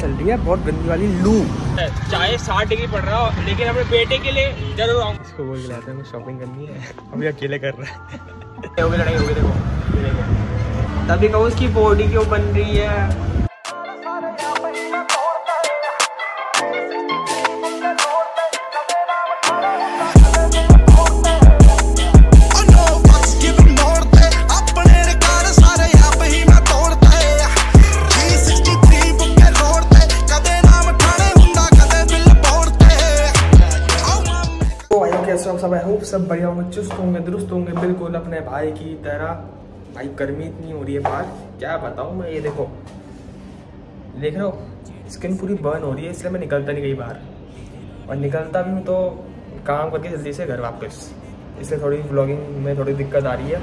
चल रही है बहुत गंदी वाली लू। चाय 60 डिग्री पड़ रहा हो, लेकिन अपने बेटे के लिए जरूर आऊँ। इसको बोल के लाते हैं शॉपिंग करनी है, अभी अकेले कर रहा है। हो गई लड़ाई, हो गई देखो। तभी कहूँ उसकी बॉडी क्यों बन रही है। सब बढ़िया होंगे, चुस्त होंगे, दुरुस्त होंगे, बिल्कुल अपने भाई की तरह। भाई गर्मी इतनी हो रही है बाहर, क्या बताऊं मैं। ये देखो, देख रहे हो, स्किन पूरी बर्न हो रही है, इसलिए मैं निकलता नहीं कहीं बाहर। और निकलता भी हूँ तो काम करके जल्दी से घर वापस, इसलिए थोड़ी व्लॉगिंग में थोड़ी दिक्कत आ रही है,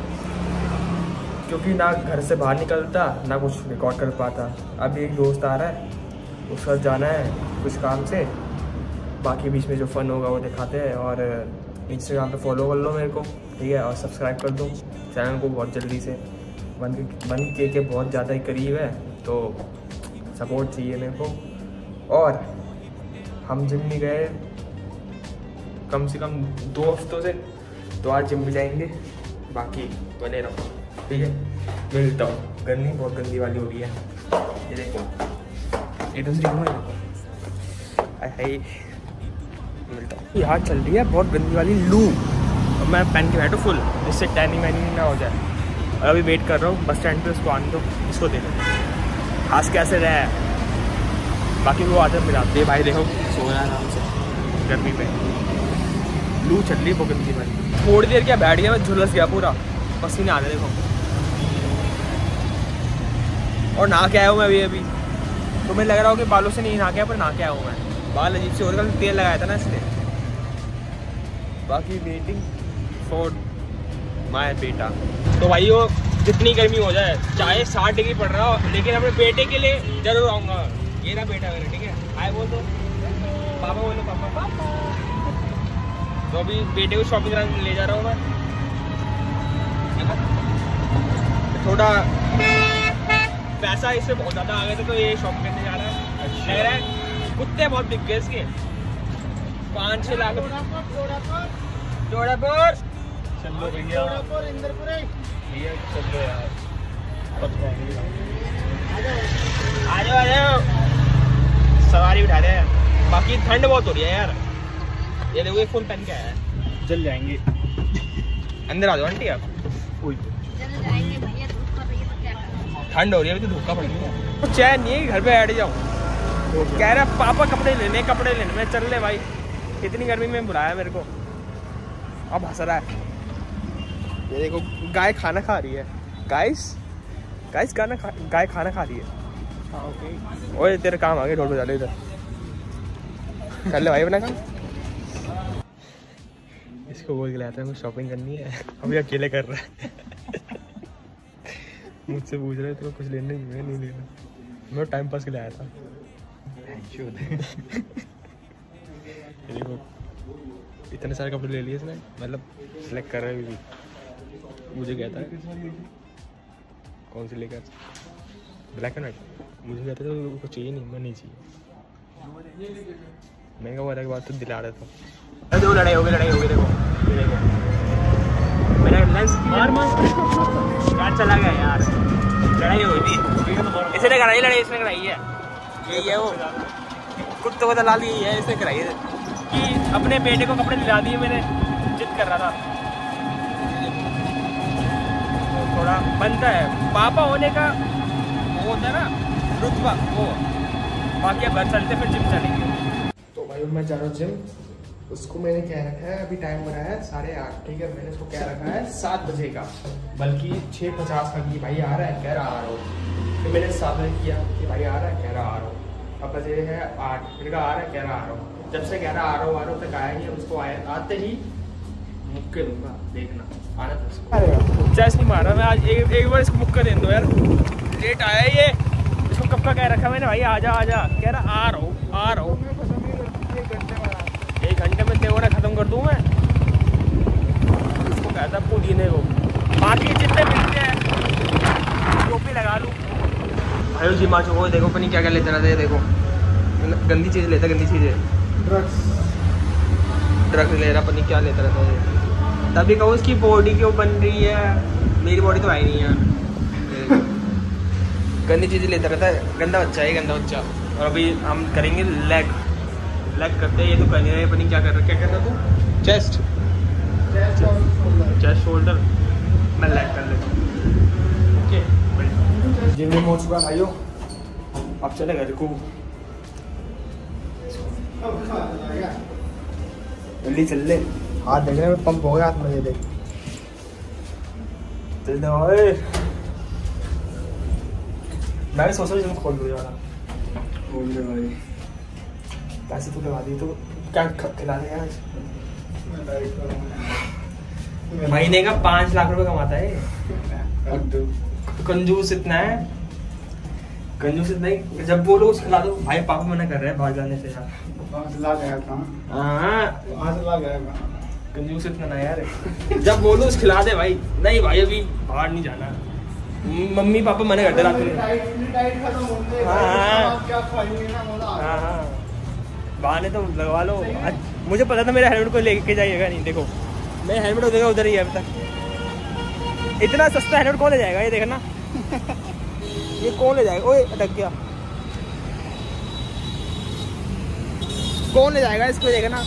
क्योंकि ना घर से बाहर निकलता ना कुछ रिकॉर्ड कर पाता। अभी एक दोस्त आ रहा है, उस वक्त जाना है कुछ काम से, बाकी बीच में जो फन होगा वो दिखाते हैं। और इंस्टाग्राम पे फॉलो कर लो मेरे को, ठीक है, और सब्सक्राइब कर दो चैनल को। बहुत जल्दी से 1K के बहुत ज़्यादा ही करीब है, तो सपोर्ट चाहिए मेरे को। और हम जिम भी गए कम से कम 2 हफ्तों से, तो आज जिम भी जाएंगे। बाकी बने रहो, ठीक है, मिलता हूँ। गर्मी बहुत गंदी वाली हो रही है, ये देखो, एकदम से मिलता हूँ। यहाँ चल रही है बहुत गंदी वाली लू, और मैं पहन के बैठूँ फुल, इससे टैनिंग वैनिंग ना हो जाए। और अभी वेट कर रहा हूँ बस स्टैंड पे, उसको आने दो, इसको दे दो। आज कैसे रहा है, बाकी वो आदत मिलाते हैं। भाई देखो, सो रहा है आराम से, गर्मी पे लू चल रही है बहुत गंदी वाली। थोड़ी देर क्या बैठ गया, मैं झुलस गया पूरा, पसीने आ गए देखो। और नहा के आया हूँ मैं अभी, तो मैं लग रहा हूँ कि बालों से नहीं नहा के आया, पर नहा के आया हूँ मैं। बाल अजीब से हो रहा था, तेल लगाया था ना इसलिए। बाकी वेटिंग फॉर माय बेटा। तो भाई वो जितनी गर्मी हो जाए, चाहे 60 डिग्री पड़ रहा हो, लेकिन अपने बेटे के लिए जरूर आऊँगा। ये ना बेटा मेरा, ठीक है, आए बोल दो, पापा बोलो, पापा पापा। तो अभी बेटे को शॉपिंग कराने ले जा रहा हूँ मैं। थोड़ा पैसा इससे बहुत ज़्यादा आ गया था, तो ये शॉपिंग करने जा रहा है। लग रहा है कुत्ते बहुत बिक गए इसके, 5-6 लाख। चलो भैया, चलो यार, आ जाओ आ जाओ, सवारी उठा रहे हैं। बाकी ठंड बहुत हो रही है यार। ये देखो, ये फुल पहन के आया है, जल जाएंगे। अंदर आ जाओ आंटी आप, ठंड हो रही है, तो धोखा पड़ गया। चैन नहीं है, घर पे बैठ जाओ। कह रहा है पापा कपड़े लेने में चल ले। भाई इतनी गर्मी में बुलाया मेरे को, अब हंस रहा है। ये देखो, गाय खाना खा रही है। गाय खाना खा रही है। ओके, ओए तेरे काम आ गए, ढोल बजा ले इधर, कर ले भाई अपना काम। इसको बोल के लाते हैं, शॉपिंग करनी है, अभी अकेले कर रहा है। मुझसे पूछ रहे तुम्हें कुछ लेना है, नहीं लेना। मैं टाइम पास के लिए आया था। देखो, इतने सारे कपड़े ले लिए इसने, मतलब सेलेक्ट कर रहे भी। मुझे कहता है कौन सी लेकर, ब्लैक एंड वाइट। मुझे कहता है तो कुछ चाहिए नहीं, मैं नहीं चाहिए। मैं कहूँ अलग बात तो दिला रहा था। दो लड़ाई हो गई देखो, मेरा लेंस मार चला गया यार। लड़ाई हो गई, इसने कराई लड़ाई, इसने कराई है। यही है वो कुत्तों को दलाल, यही है इसने कराई है कि अपने बेटे को कपड़े दिला दिए। मैंने जिद कर रहा था, तो थोड़ा बनता है पापा होने का, वो होता है ना रुतबा, वो। बाकी अब घर चलते, फिर जिम चलेंगे। तो भाई मैं जा रहा हूँ जिम। उसको मैंने कह रखा है, अभी टाइम बनाया है 8:30, ठीक है। मैंने उसको कह रखा है 7 बजे का, बल्कि 6:50 का। कि भाई आ रहा है, कह रहा आ रहा हूँ। फिर मैंने 7 बजे किया कि भाई आ रहा है, कह रहा आ रहा हूँ। अब बजे है 8, फिर कहा आ रहा है, कह रहा आ रहा हूँ। जब से कह रहा आ रहा हूँ तक आया नहीं। उसको आते ही मुक्के दूंगा, देखना आ रहा था। अरे जैसे नहीं मारा मैं आज, एक बार इसको मुक्का दे दो यार। लेट आया ये, इसको कब का कह रखा मैंने, भाई आजा। कह रहा आ रहा हूँ। 1 घंटे में देवरा खत्म कर दूँ मैं। इसको कहता पुदीने को, बाकी जितने मिलते हैं टोपी लगा लूँ। अरे जी माँ, देखो पनी क्या क्या लेते रहते हैं। देखो गंदी चीज़ लेता है, गंदी चीज़ें ड्रग्स ले रहा, पता नहीं क्या लेता रहता है। तभी कहूँ उसकी बॉडी क्यों बन रही है, मेरी बॉडी तो आई नहीं है। गंदी चीज़ें लेता रहता है, गंदा बच्चा है, गंदा बच्चा। और अभी हम करेंगे लेग, लेग करते हैं। ये तो कर नहीं रहे, पता नहीं क्या कर रहा, क्या कर रहा तू? चेस्ट, चेस्ट शोल्डर, मैं लेग कर लेता हूँ। जिम में पहुँच चुका भाइयों, अब चले घर को, जल्दी चल ले। हाथ देखने में पंप हो गया, हाथ मजे देख चल दे। मैं भी सोच रहा हूँ जिम खोल दूँ भाई, पैसे तो लगा दी, तो क्या खिला देगा आज? महीने का 5 लाख रुपए कमाता है कंजूस, इतना है कंजूस, इतना ही। जब बोलो खिला दो भाई, पापा मना कर रहे हैं बाहर जाने से यार। 5 लाख आया था कंजूस इतना ना यार। जब बोलो खिला दे भाई, नहीं भाई अभी बाहर नहीं जाना, मम्मी पापा मना करते रात में। बहाने तो लगवा लो। मुझे पता था मेरा हेलमेट को लेके जाइएगा नहीं, देखो मेरा हेलमेट हो जाएगा उधर ही अभी तक। इतना सस्ता हेलमेट कौन ले जाएगा, ये देखना। ये कौन ले जाएगा? ओए अटक गया, कौन ले जाएगा इसको? देखना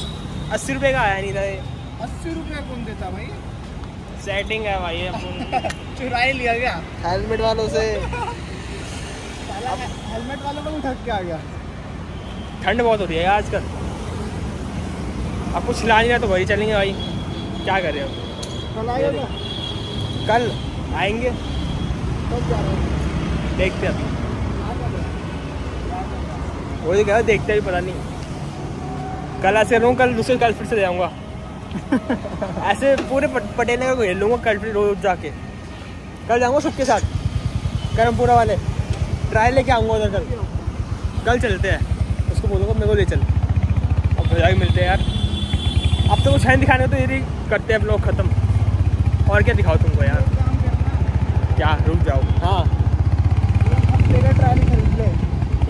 80 रुपए का आया नहीं था ये। 80 रुपया कौन देता भाई? सेटिंग है भाई, अपन चुराई लिया गया हेलमेट वालों से। हेलमेट वालों को ठग के आ गया। ठंड बहुत हो रही है आजकल, अब कुछ हिला नहीं रहा तो घर ही चलेंगे भाई, क्या कर रहे हो? कल आएंगे देखते हैं, वो ही कह देखते भी, पता नहीं। कल ऐसे रहूँ, कल दूसरे गर्लफ्रेंड से ले जाऊँगा। ऐसे पूरे पटेल को ले लूँगा गर्लफ्रेंड रोज जाके। कल जाऊँगा सबके साथ करमपुरा वाले, ट्रायल लेके आऊँगा उधर। कल चलते हैं, उसको बोलूँगा मेरे को ले चल। अब भैया मिलते हैं यार, अब तो कुछ है दिखाने तो यदि करते हैं ब्लॉग ख़त्म। और क्या दिखाओ तुमको यार, क्या रुक जाओ? हाँ ट्रायल खरीद ले,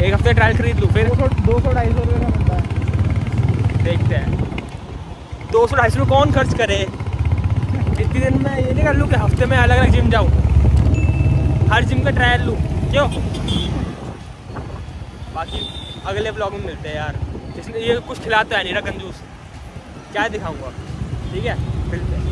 1 हफ्ते ट्रायल खरीद लूँ, फिर 200-250 रुपये का बनता है, देखते हैं। 200-250 कौन खर्च करे इतनी दिन में? ये नहीं कर लूँ कि हफ्ते में अलग अलग जिम जाऊँ, हर जिम का ट्रायल लूँ, क्यों? बाकी अगले ब्लॉग में मिलते हैं यार। इसलिए ये कुछ खिलाता है नहीं रहा कंजूस, क्या दिखाऊँगा। ठीक है, मिलते हैं।